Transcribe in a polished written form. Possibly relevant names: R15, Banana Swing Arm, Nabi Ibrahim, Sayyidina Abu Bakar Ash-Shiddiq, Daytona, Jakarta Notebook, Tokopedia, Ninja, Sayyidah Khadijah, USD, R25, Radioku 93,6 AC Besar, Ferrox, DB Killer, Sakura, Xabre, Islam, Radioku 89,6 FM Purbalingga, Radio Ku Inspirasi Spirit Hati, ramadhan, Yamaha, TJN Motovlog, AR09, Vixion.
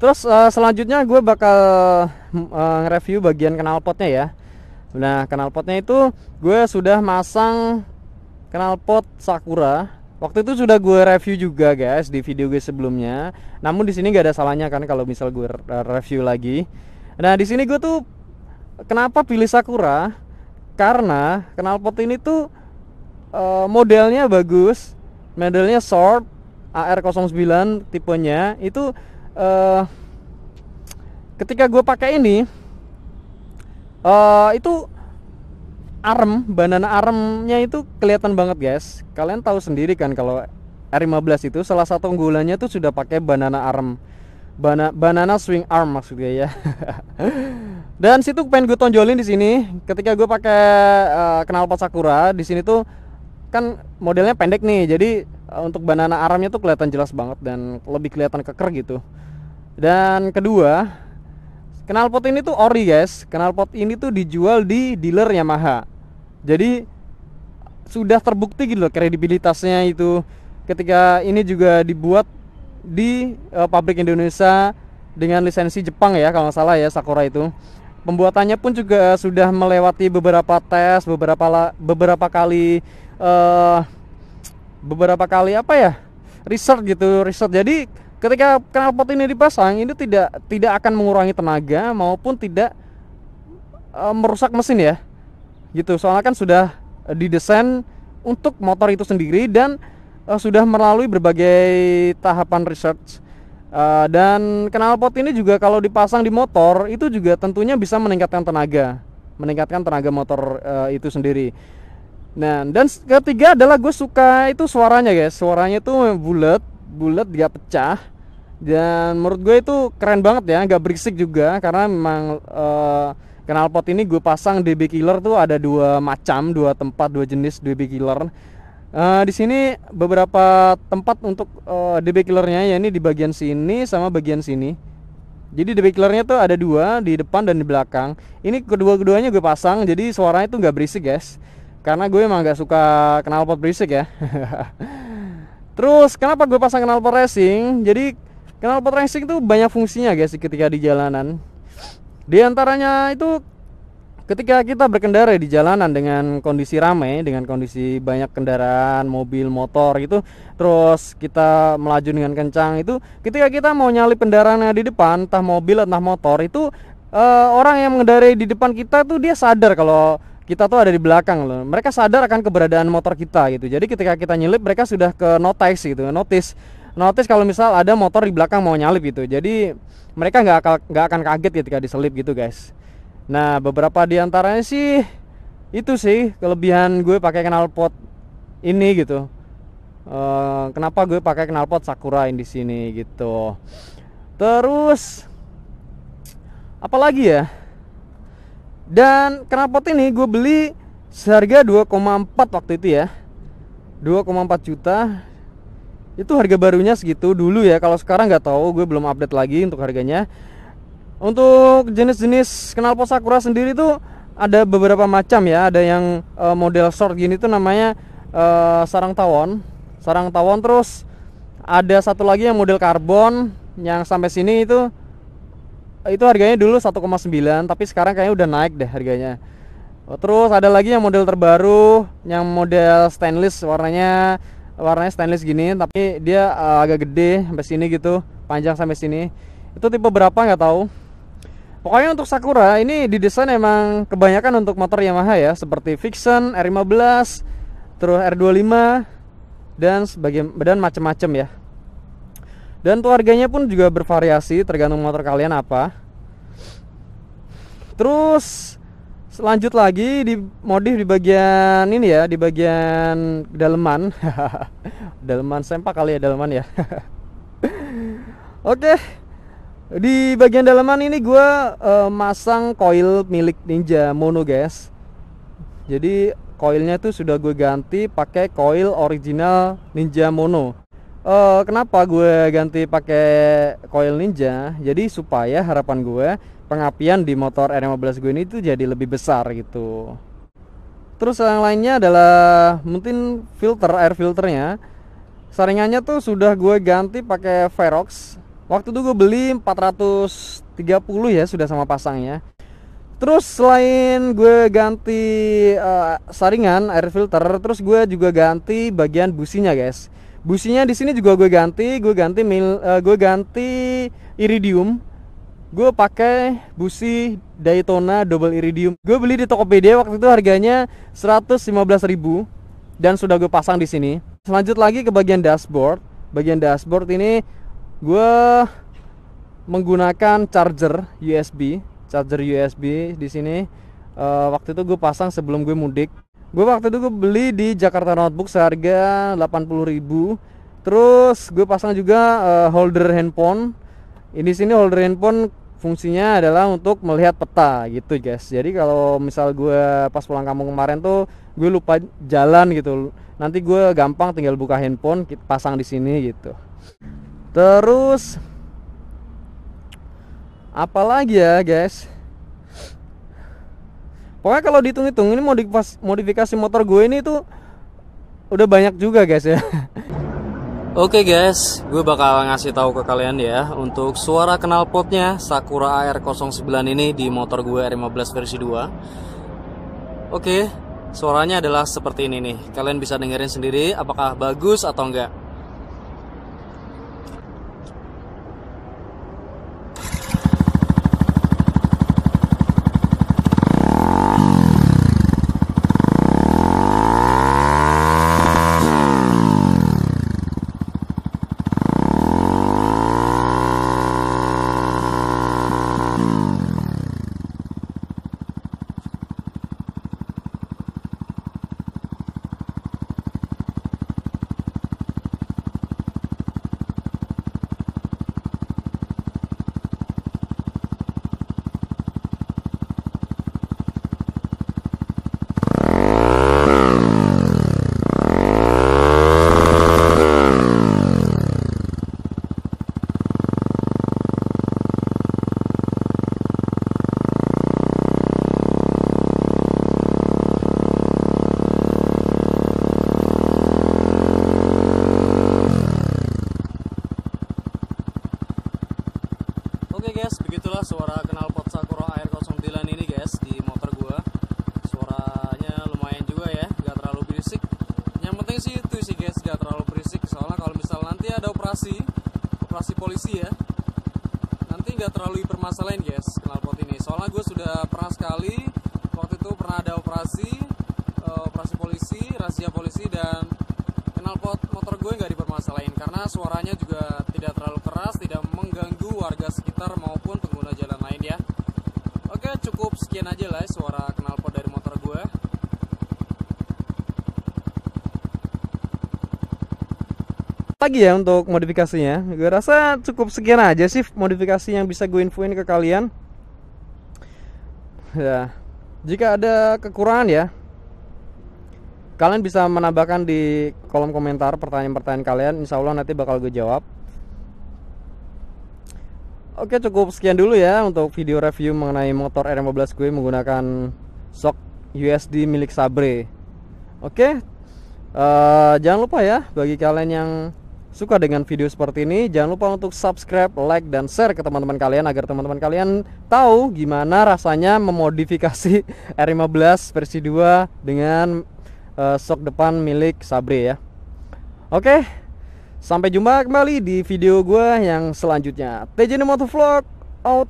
Terus selanjutnya gue bakal nge-review bagian knalpotnya ya. Nah, knalpotnya itu gue sudah masang knalpot Sakura. Waktu itu sudah gue review juga guys di video gue sebelumnya. Namun di sini gak ada salahnya kan kalau misal gue review lagi. Nah, di sini gue tuh kenapa pilih Sakura? Karena knalpot ini tuh modelnya bagus, modelnya short, AR09 tipenya itu. Ketika gue pakai ini, itu arm, banana armnya itu kelihatan banget guys. Kalian tahu sendiri kan kalau R15 itu salah satu unggulannya tuh sudah pakai banana arm, banana swing arm maksudnya ya. Dan situ pengen gue tonjolin di sini. Ketika gue pakai knalpot Sakura di sini tuh kan modelnya pendek nih, jadi untuk banana armnya tuh kelihatan jelas banget dan lebih kelihatan keker gitu. Dan kedua, knalpot ini tuh ori guys. Knalpot ini tuh dijual di dealer Yamaha. Jadi sudah terbukti gitu loh kredibilitasnya itu. Ketika ini juga dibuat di pabrik Indonesia dengan lisensi Jepang ya kalau nggak salah ya, Sakura itu. Pembuatannya pun juga sudah melewati beberapa tes, beberapa kali apa ya, riset gitu, riset. Jadi ketika knalpot ini dipasang, ini tidak akan mengurangi tenaga maupun tidak merusak mesin ya, gitu. Soalnya kan sudah didesain untuk motor itu sendiri dan sudah melalui berbagai tahapan research. Dan knalpot ini juga kalau dipasang di motor itu juga tentunya bisa meningkatkan tenaga motor itu sendiri. Nah, dan ketiga adalah gue suka itu suaranya guys. Suaranya tuh bulat, gak pecah, dan menurut gue itu keren banget ya, gak berisik juga. Karena memang knalpot ini gue pasang DB Killer tuh ada dua jenis DB Killer. Di sini beberapa tempat untuk DB killernya ya, ini di bagian sini sama bagian sini. Jadi DB killernya tuh ada dua, di depan dan di belakang. Ini kedua-duanya gue pasang, jadi suaranya tuh nggak berisik guys. Karena gue emang nggak suka knalpot berisik ya. Terus kenapa gue pasang knalpot racing? Jadi knalpot racing tuh banyak fungsinya guys ketika di jalanan. Di antaranya itu ketika kita berkendara di jalanan dengan kondisi ramai, dengan kondisi banyak kendaraan, mobil, motor gitu, terus kita melaju dengan kencang itu, ketika kita mau nyalip kendaraan yang di depan, entah mobil entah motor itu, orang yang mengendarai di depan kita tuh dia sadar kalau kita tuh ada di belakang loh. Mereka sadar akan keberadaan motor kita gitu. Jadi ketika kita nyelip, mereka sudah ke notice gitu, notice kalau misal ada motor di belakang mau nyalip gitu. Jadi mereka nggak akan kaget ketika diselip gitu guys. Nah, beberapa diantaranya sih itu sih kelebihan gue pakai knalpot ini gitu. Kenapa gue pakai knalpot Sakura di sini gitu. Terus apa lagi ya? Dan knalpot ini gue beli seharga 2,4 waktu itu ya. 2,4 juta. Itu harga barunya segitu dulu ya. Kalau sekarang nggak tahu, gue belum update lagi untuk harganya. Untuk jenis-jenis knalpot Sakura sendiri tuh ada beberapa macam ya. Ada yang model short gini tuh namanya sarang tawon. Terus ada satu lagi yang model karbon yang sampai sini itu harganya dulu 1,9, tapi sekarang kayaknya udah naik deh harganya. Terus ada lagi yang model terbaru yang model stainless, warnanya stainless gini, tapi dia agak gede sampai sini gitu, panjang sampai sini. Itu tipe berapa nggak tahu. Pokoknya untuk Sakura ini didesain emang kebanyakan untuk motor Yamaha ya, seperti Vixion, R15, terus R25 dan macam-macam ya. Dan tuh harganya pun juga bervariasi tergantung motor kalian apa. Terus lanjut lagi di modif di bagian ini ya, di bagian daleman. Daleman sempak kali ya, daleman ya. Oke. Di bagian dalaman ini gue masang coil milik Ninja mono guys. Jadi coilnya tuh sudah gue ganti pakai coil original Ninja mono. Kenapa gue ganti pakai coil Ninja? Jadi supaya harapan gue pengapian di motor R15 gue ini tuh jadi lebih besar gitu. Terus yang lainnya adalah mungkin air filternya. Saringannya tuh sudah gue ganti pakai Ferrox. Waktu itu gue beli 430 ya, sudah sama pasangnya. Terus selain gue ganti saringan air filter, terus gue juga ganti bagian businya, guys. Businya di sini juga gue ganti, gue ganti iridium. Gue pakai busi Daytona double iridium. Gue beli di Tokopedia waktu itu harganya 115.000 dan sudah gue pasang di sini. Selanjut lagi ke bagian dashboard. Bagian dashboard ini gue menggunakan charger USB di sini. Waktu itu gue pasang sebelum gue mudik. Gue waktu itu gue beli di Jakarta Notebook seharga 80.000. Terus gue pasang juga holder handphone. Ini sini holder handphone fungsinya adalah untuk melihat peta gitu, guys. Jadi kalau misal gue pas pulang kampung kemarin tuh gue lupa jalan gitu. Nanti gue gampang tinggal buka handphone, pasang di sini gitu. Terus apalagi ya, guys? Pokoknya kalau dihitung-hitung ini modifikasi motor gue ini tuh udah banyak juga, guys ya. Oke guys, gue bakal ngasih tahu ke kalian ya untuk suara knalpotnya Sakura AR09 ini di motor gue R15 versi 2. Oke, suaranya adalah seperti ini nih. Kalian bisa dengerin sendiri apakah bagus atau enggak. Begitulah suara knalpot Sakura AR09 ini, guys, di motor gua. Suaranya lumayan juga ya, gak terlalu berisik. Yang penting sih itu sih, guys, gak terlalu berisik. Soalnya kalau misal nanti ada operasi polisi ya, nanti gak terlalu dipermasalahin, guys, knalpot ini. Soalnya gue sudah pernah sekali, waktu itu pernah ada operasi polisi, razia polisi, dan knalpot motor gue gak dipermasalahin karena suaranya juga tidak terlalu keras, tidak mengganggu warga sekitar maupun pengguna jalan lain ya. Oke, cukup sekian aja lah suara knalpot dari motor gue. Lagi ya untuk modifikasinya, gue rasa cukup sekian aja sih modifikasi yang bisa gue infoin ke kalian. Ya, jika ada kekurangan ya, kalian bisa menambahkan di kolom komentar pertanyaan-pertanyaan kalian. Insya Allah nanti bakal gue jawab. Oke, cukup sekian dulu ya untuk video review mengenai motor R15 gue menggunakan shock USD milik Xabre. Oke, jangan lupa ya, bagi kalian yang suka dengan video seperti ini, jangan lupa untuk subscribe, like, dan share ke teman-teman kalian agar teman-teman kalian tahu gimana rasanya memodifikasi R15 versi 2 dengan shock depan milik Xabre ya. Oke, sampai jumpa kembali di video gue yang selanjutnya. TJN Motovlog out.